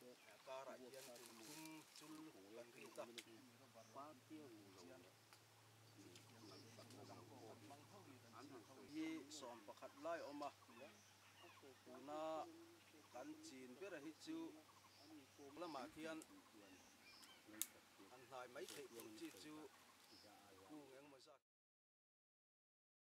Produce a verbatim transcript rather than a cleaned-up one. Karajan Tung Sulung Langkita Ye Som Pakat Lai Oma Una Kanchin Berahitu Lamakian Anhai Mai Thei Chu